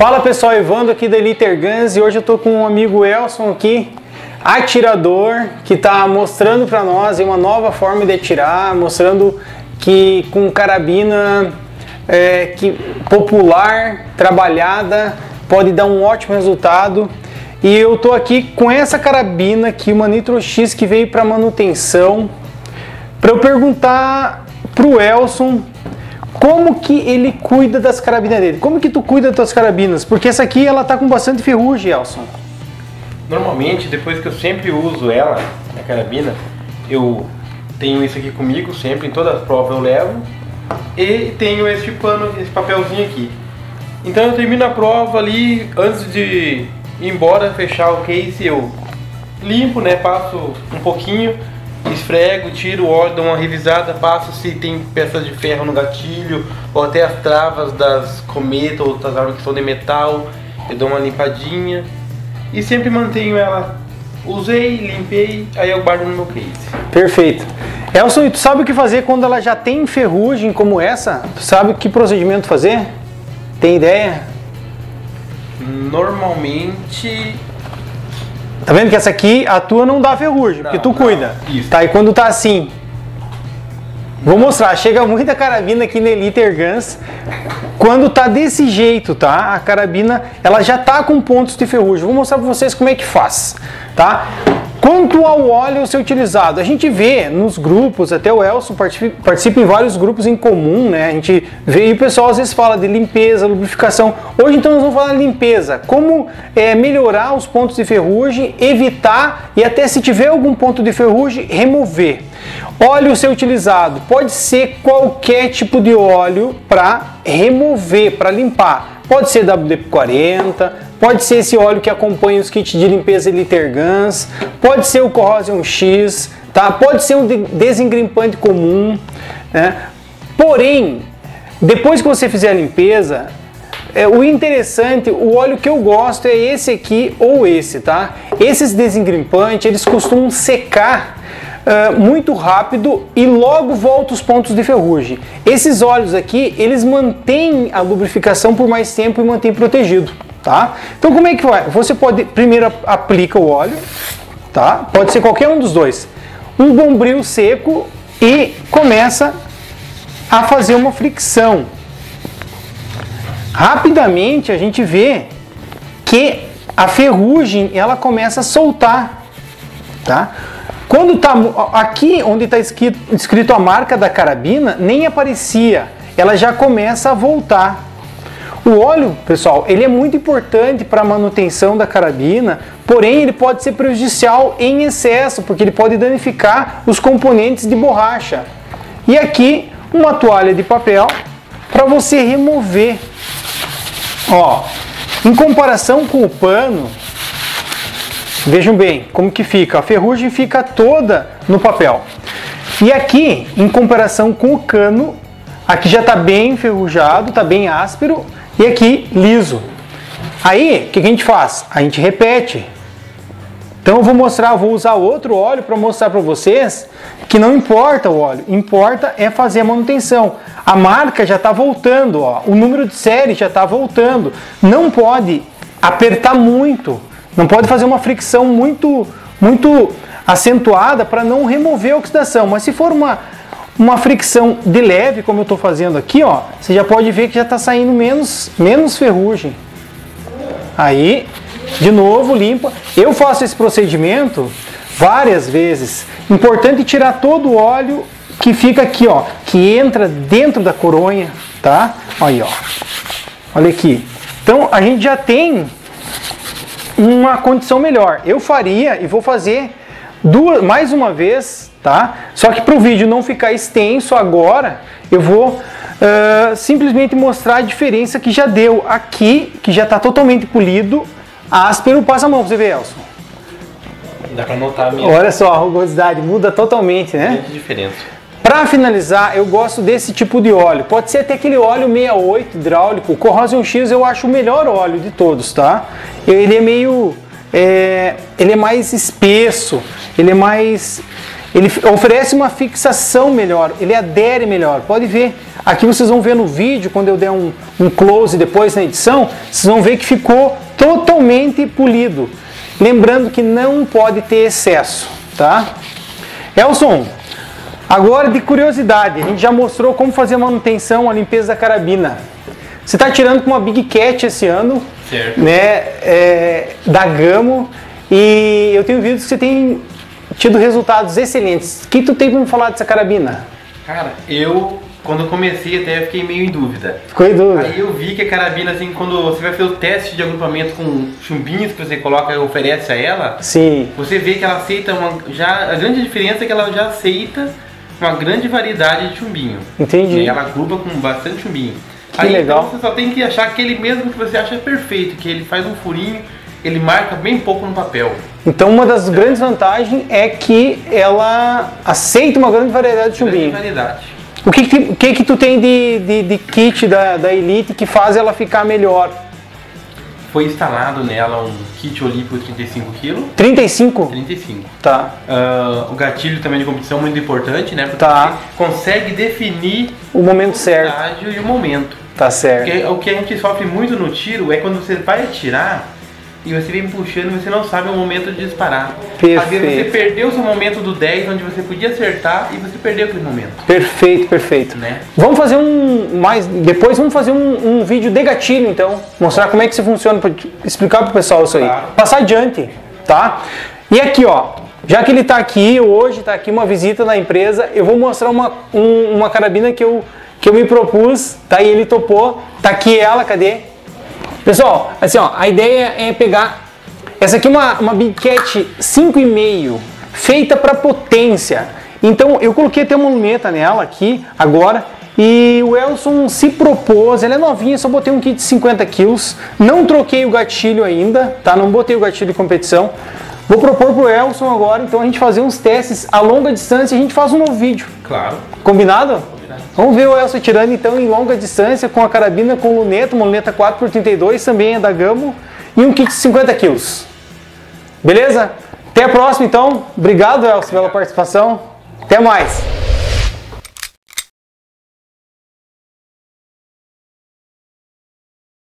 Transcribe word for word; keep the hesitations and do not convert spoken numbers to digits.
Fala pessoal, Evandro aqui da Elite Airguns e hoje eu tô com um amigo Elson aqui, atirador, que tá mostrando para nós uma nova forma de atirar, mostrando que com carabina é, que popular, trabalhada, pode dar um ótimo resultado. E eu tô aqui com essa carabina aqui, uma Nitro X que veio para manutenção, para eu perguntar pro Elson como que ele cuida das carabinas dele. Como que tu cuida das tuas carabinas? Porque essa aqui ela tá com bastante ferrugem, Elson. Normalmente, depois que eu sempre uso ela, a carabina, eu tenho isso aqui comigo sempre, em todas as provas eu levo, e tenho esse pano, esse papelzinho aqui. Então eu termino a prova ali, antes de ir embora, fechar o case, eu limpo, né, passo um pouquinho, esfrego, tiro o óleo, dou uma revisada, passo se tem peças de ferro no gatilho ou até as travas das cometas ou das armas que são de metal, eu dou uma limpadinha e sempre mantenho ela. Usei, limpei, aí eu guardo no meu case. Perfeito. Elson, e tu sabe o que fazer quando ela já tem ferrugem como essa? Tu sabe que procedimento fazer? Tem ideia? Normalmente... Tá vendo que essa aqui, a tua não dá ferrugem, não, porque tu não cuida. Isso. Tá, e quando tá assim... Vou mostrar, chega muita carabina aqui na Elite Airguns. Quando tá desse jeito, tá? A carabina, ela já tá com pontos de ferrugem. Vou mostrar pra vocês como é que faz, tá? Quanto ao óleo ser utilizado, a gente vê nos grupos, até o Elson participa, participa em vários grupos em comum, né? A gente vê e o pessoal às vezes fala de limpeza, lubrificação. Hoje então nós vamos falar de limpeza, como é, melhorar os pontos de ferrugem, evitar e até se tiver algum ponto de ferrugem, remover. Óleo ser utilizado, pode ser qualquer tipo de óleo para remover, para limpar. Pode ser W D quarenta, pode ser esse óleo que acompanha os kits de limpeza Elite Airguns, pode ser o Corrosion X, tá? Pode ser um desengrimpante comum, né? Porém, depois que você fizer a limpeza, é, o interessante, o óleo que eu gosto é esse aqui ou esse, tá? Esses desengrimpantes, eles costumam secar Uh, muito rápido e logo volta os pontos de ferrugem. Esses óleos aqui, eles mantêm a lubrificação por mais tempo e mantêm protegido, tá? Então como é que vai? Você pode, primeiro aplica o óleo, tá? Pode ser qualquer um dos dois. Um bombril seco e começa a fazer uma fricção. Rapidamente a gente vê que a ferrugem, ela começa a soltar, tá? Quando tá aqui onde está escrito, escrito a marca da carabina, nem aparecia, ela já começa a voltar. O óleo, pessoal, ele é muito importante para a manutenção da carabina, porém ele pode ser prejudicial em excesso, porque ele pode danificar os componentes de borracha. E aqui uma toalha de papel para você remover. Ó, em comparação com o pano, vejam bem como que fica, a ferrugem fica toda no papel. E aqui, em comparação com o cano, aqui já está bem enferrujado, está bem áspero, e aqui liso. Aí, o que a gente faz? A gente repete. Então eu vou mostrar, vou usar outro óleo para mostrar para vocês que não importa o óleo, importa é fazer a manutenção. A marca já está voltando, ó, o número de série já está voltando, não pode apertar muito. Não pode fazer uma fricção muito, muito acentuada para não remover a oxidação. Mas se for uma, uma fricção de leve, como eu estou fazendo aqui, ó, você já pode ver que já está saindo menos, menos ferrugem. Aí, de novo, limpa. Eu faço esse procedimento várias vezes. Importante tirar todo o óleo que fica aqui, ó, que entra dentro da coronha, tá? Aí, ó. Olha aqui. Então, a gente já tem uma condição melhor. Eu faria e vou fazer duas, mais uma vez, tá? Só que para o vídeo não ficar extenso agora, eu vou uh, simplesmente mostrar a diferença que já deu aqui, que já está totalmente polido, áspero. Passa a mão para você ver, Elson. Dá para notar mesmo. Olha só, a rugosidade muda totalmente, né? Que diferença. Para finalizar, eu gosto desse tipo de óleo. Pode ser até aquele óleo sessenta e oito hidráulico. O Corrosion X eu acho o melhor óleo de todos, tá? Ele é meio... É, ele é mais espesso, ele é mais Ele oferece uma fixação melhor, ele adere melhor, pode ver. Aqui vocês vão ver no vídeo, quando eu der um, um close depois na edição, vocês vão ver que ficou totalmente polido. Lembrando que não pode ter excesso, tá? Elson, agora de curiosidade, a gente já mostrou como fazer a manutenção, a limpeza da carabina. Você está tirando com uma Big Cat esse ano, certo, né? É, da Gamo, e eu tenho vídeos que você tem tido resultados excelentes. O que tu tem para me falar dessa carabina? Cara, eu, quando eu comecei até, eu fiquei meio em dúvida. Ficou em dúvida. Aí eu vi que a carabina, assim, quando você vai fazer o teste de agrupamento com chumbinhos que você coloca e oferece a ela, sim, você vê que ela aceita uma... Já, a grande diferença é que ela já aceita uma grande variedade de chumbinho. Entendi. E ela agrupa com bastante chumbinho. Que aí, legal. Então, você só tem que achar aquele mesmo que você acha perfeito, que ele faz um furinho, ele marca bem pouco no papel. Então uma das é. grandes vantagens é que ela aceita uma grande variedade de chumbinho. Variedade. O que que, que que tu tem de, de, de kit da, da Elite que faz ela ficar melhor? Foi instalado nela um kit olímpico trinta e cinco quilos. trinta e cinco? trinta e cinco. Tá. Uh, o gatilho também de competição muito importante, né? Porque tá. Você consegue definir o momento certo. O estágio e o momento. Tá certo. Porque o que a gente sofre muito no tiro é quando você vai atirar e você vem puxando e você não sabe o momento de disparar. Perfeito. Às vezes você perdeu o seu momento do dez, onde você podia acertar, e você perdeu aquele momento. Perfeito, perfeito. Né? Vamos fazer um... mais depois vamos fazer um, um vídeo de gatilho, então. Mostrar como é que isso funciona, pra explicar pro pessoal isso aí. Claro. Passar adiante, tá? E aqui, ó. Já que ele tá aqui, hoje tá aqui uma visita na empresa, eu vou mostrar uma, um, uma carabina que eu, que eu me propus, tá? E ele topou. Tá aqui ela, cadê? Pessoal, assim ó, a ideia é pegar, essa aqui é uma, uma Big Cat cinco e meio, feita para potência. Então eu coloquei até uma luneta nela aqui, agora, e o Elson se propôs, ela é novinha, só botei um kit de cinquenta quilos, não troquei o gatilho ainda, tá? Não botei o gatilho de competição. Vou propor pro Elson agora, então, a gente fazer uns testes a longa distância e a gente faz um novo vídeo. Claro. Combinado? Vamos ver o Elson tirando então em longa distância com a carabina com luneta, uma luneta quatro por trinta e dois, também é da Gamo, e um kit de cinquenta quilos. Beleza? Até a próxima então. Obrigado, Elson, pela participação. Até mais.